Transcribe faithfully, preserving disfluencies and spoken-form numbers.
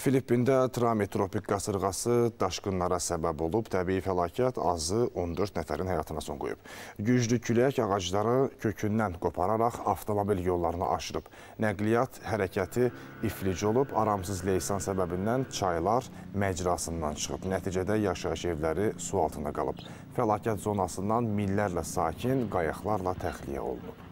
Filippində Trami tropik qasırğası daşqınlara səbəb olub. Təbii fəlakət azı on dörd nəfərin həyatına son qoyub. Güclü külək ağacları kökündən qopararaq avtomobil yollarını aşırıb. Nəqliyyat hərəkəti iflic olub. Aramsız leysan səbəbindən çaylar məcrasından çıxıb. Nəticədə yaşayış evləri su altında qalıb. Fəlakət zonasından minlərlə sakin qayıqlarla təxliyə olunub.